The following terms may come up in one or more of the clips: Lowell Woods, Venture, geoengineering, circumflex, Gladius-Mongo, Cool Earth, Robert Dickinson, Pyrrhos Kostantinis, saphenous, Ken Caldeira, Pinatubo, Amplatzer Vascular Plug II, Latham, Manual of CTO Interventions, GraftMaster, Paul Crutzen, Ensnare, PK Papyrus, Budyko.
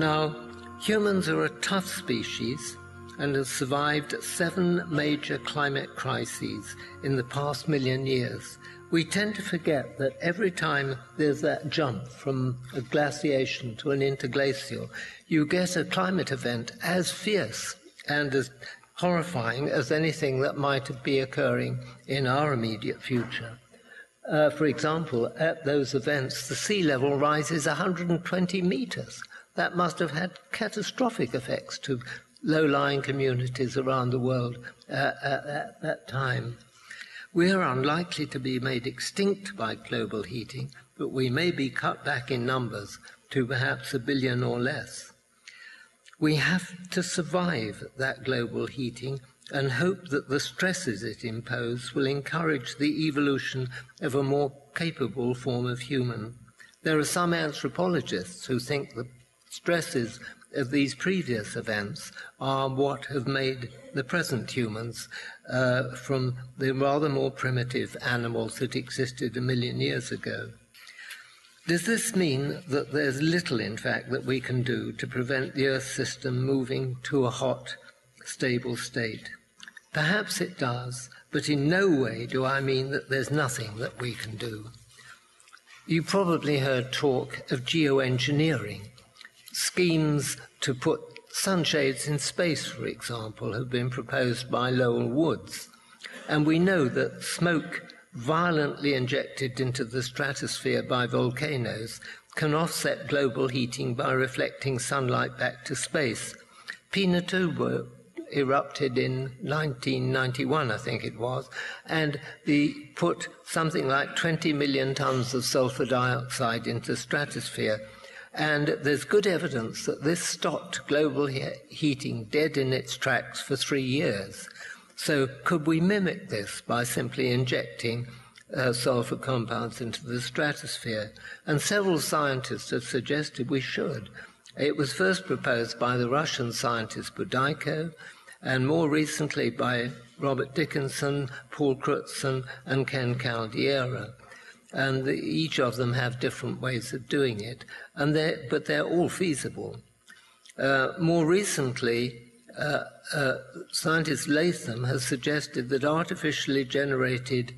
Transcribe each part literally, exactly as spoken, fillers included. Now, humans are a tough species and have survived seven major climate crises in the past million years. We tend to forget that every time there's that jump from a glaciation to an interglacial, you get a climate event as fierce and as horrifying as anything that might be occurring in our immediate future. Uh, for example, at those events, the sea level rises one hundred twenty meters. That must have had catastrophic effects to low-lying communities around the world uh, at, at that time. We are unlikely to be made extinct by global heating, but we may be cut back in numbers to perhaps a billion or less. We have to survive that global heating and hope that the stresses it imposes will encourage the evolution of a more capable form of human. There are some anthropologists who think the stresses of these previous events are what have made the present humans uh, from the rather more primitive animals that existed a million years ago. Does this mean that there's little, in fact, that we can do to prevent the Earth system moving to a hot, stable state? Perhaps it does, but in no way do I mean that there's nothing that we can do. You probably heard talk of geoengineering. Schemes to put sunshades in space, for example, have been proposed by Lowell Woods. And we know that smoke violently injected into the stratosphere by volcanoes can offset global heating by reflecting sunlight back to space. Pinatubo erupted in nineteen ninety-one, I think it was, and they put something like twenty million tons of sulfur dioxide into the stratosphere. And there's good evidence that this stopped global he heating dead in its tracks for three years. So could we mimic this by simply injecting uh, sulfur compounds into the stratosphere? And several scientists have suggested we should. It was first proposed by the Russian scientist Budyko, and more recently by Robert Dickinson, Paul Crutzen, and Ken Caldeira. And the, each of them have different ways of doing it, and they're, but they're all feasible. Uh, more recently, uh, uh, scientist Latham has suggested that artificially generated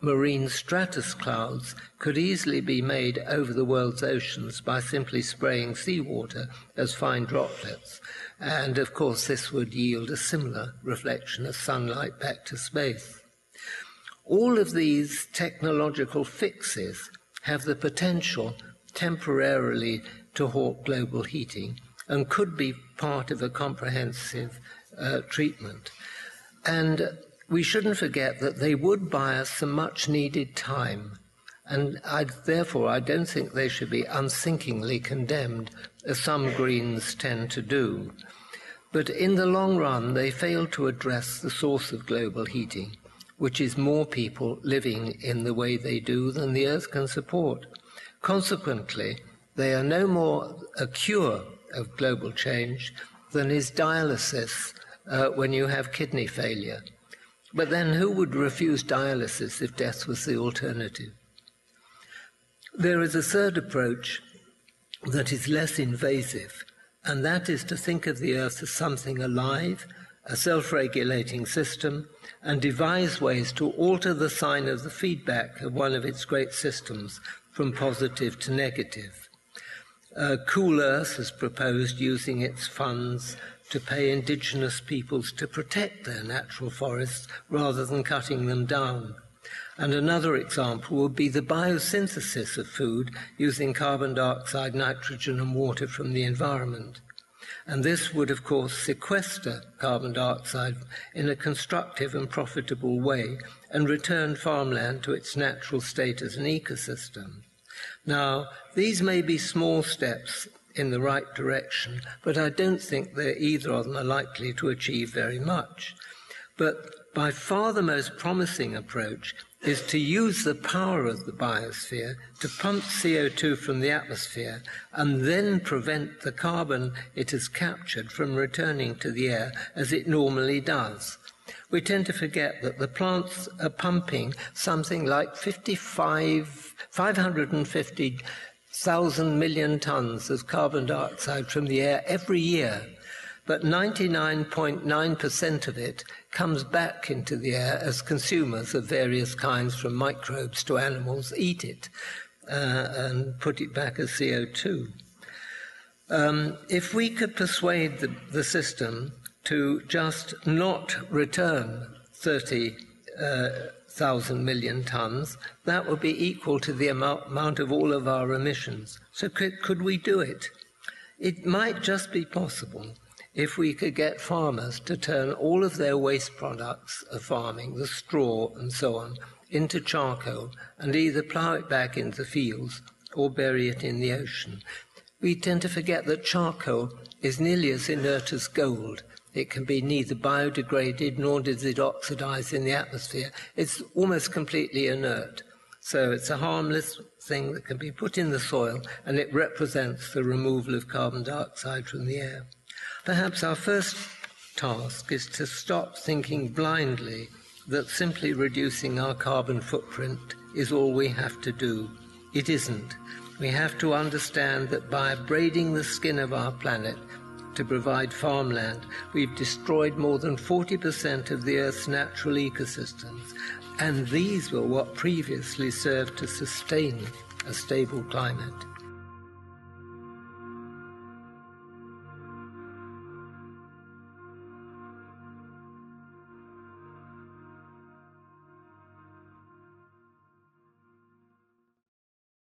marine stratus clouds could easily be made over the world's oceans by simply spraying seawater as fine droplets. And, of course, this would yield a similar reflection of sunlight back to space. All of these technological fixes have the potential temporarily to halt global heating and could be part of a comprehensive uh, treatment. And we shouldn't forget that they would buy us some much-needed time, and I'd, therefore I don't think they should be unsinkingly condemned, as some Greens tend to do. But in the long run, they fail to address the source of global heating, which is more people living in the way they do than the Earth can support. Consequently, they are no more a cure of global change than is dialysis uh, when you have kidney failure. But then who would refuse dialysis if death was the alternative? There is a third approach that is less invasive, and that is to think of the Earth as something alive, a self-regulating system, and devise ways to alter the sign of the feedback of one of its great systems from positive to negative. Uh, Cool Earth has proposed using its funds to pay indigenous peoples to protect their natural forests rather than cutting them down. And another example would be the biosynthesis of food using carbon dioxide, nitrogen and water from the environment. And this would, of course, sequester carbon dioxide in a constructive and profitable way and return farmland to its natural state as an ecosystem. Now, these may be small steps in the right direction, but I don't think that either of them are likely to achieve very much. But by far the most promising approach is to use the power of the biosphere to pump C O two from the atmosphere and then prevent the carbon it has captured from returning to the air as it normally does. We tend to forget that the plants are pumping something like five hundred fifty one thousand million tons of carbon dioxide from the air every year, but ninety-nine point nine percent of it comes back into the air as consumers of various kinds, from microbes to animals, eat it uh, and put it back as C O two. Um, if we could persuade the, the system to just not return thirty thousand million tons, that would be equal to the amount, amount of all of our emissions. So could, could we do it? It might just be possible if we could get farmers to turn all of their waste products of farming, the straw and so on, into charcoal and either plough it back into fields or bury it in the ocean. We tend to forget that charcoal is nearly as inert as gold. It can be neither biodegraded nor does it oxidize in the atmosphere. It's almost completely inert. So it's a harmless thing that can be put in the soil, and it represents the removal of carbon dioxide from the air. Perhaps our first task is to stop thinking blindly that simply reducing our carbon footprint is all we have to do. It isn't. We have to understand that by abrading the skin of our planet to provide farmland, we've destroyed more than forty percent of the Earth's natural ecosystems, and these were what previously served to sustain a stable climate.